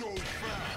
so fast.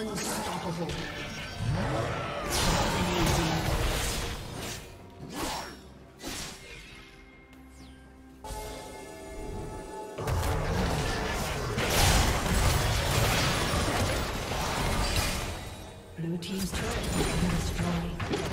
Unstoppable. Blue team's turret has been destroyed.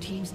Team's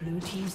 Blue team's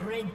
Red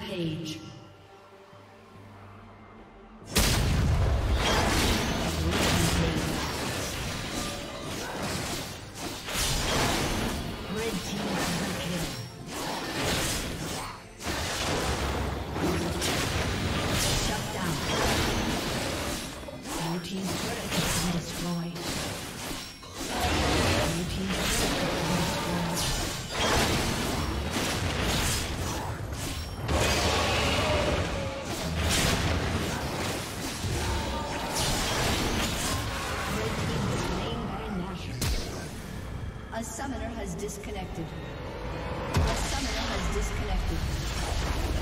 Page. A summoner has disconnected. A summoner has disconnected.